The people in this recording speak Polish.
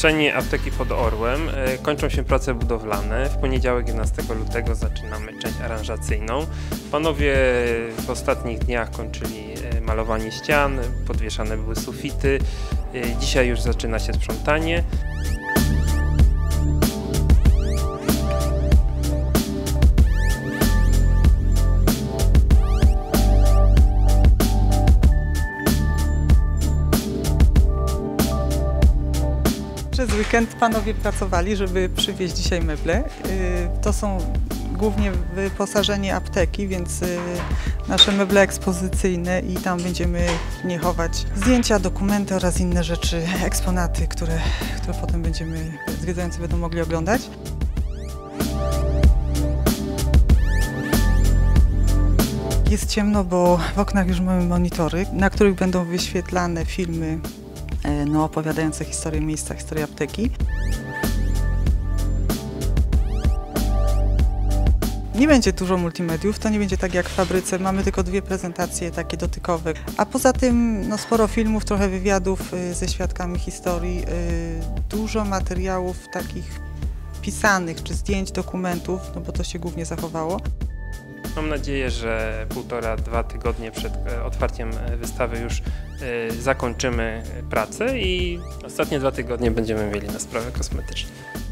przestrzeni apteki pod Orłem kończą się prace budowlane. W poniedziałek 11 lutego zaczynamy część aranżacyjną. Panowie w ostatnich dniach kończyli malowanie ścian, podwieszane były sufity. Dzisiaj już zaczyna się sprzątanie. Przez weekend panowie pracowali, żeby przywieźć dzisiaj meble. To są głównie wyposażenie apteki, więc nasze meble ekspozycyjne i tam będziemy w nie chować zdjęcia, dokumenty oraz inne rzeczy, eksponaty, które potem zwiedzający będą mogli oglądać. Jest ciemno, bo w oknach już mamy monitory, na których będą wyświetlane filmy opowiadające historię miejsca, historię apteki. Nie będzie dużo multimediów, to nie będzie tak jak w fabryce, mamy tylko dwie prezentacje takie dotykowe. A poza tym sporo filmów, trochę wywiadów ze świadkami historii, dużo materiałów takich pisanych, czy zdjęć, dokumentów, bo to się głównie zachowało. Mam nadzieję, że 1,5–2 tygodnie przed otwarciem wystawy już zakończymy pracę i ostatnie 2 tygodnie będziemy mieli na sprawy kosmetyczne.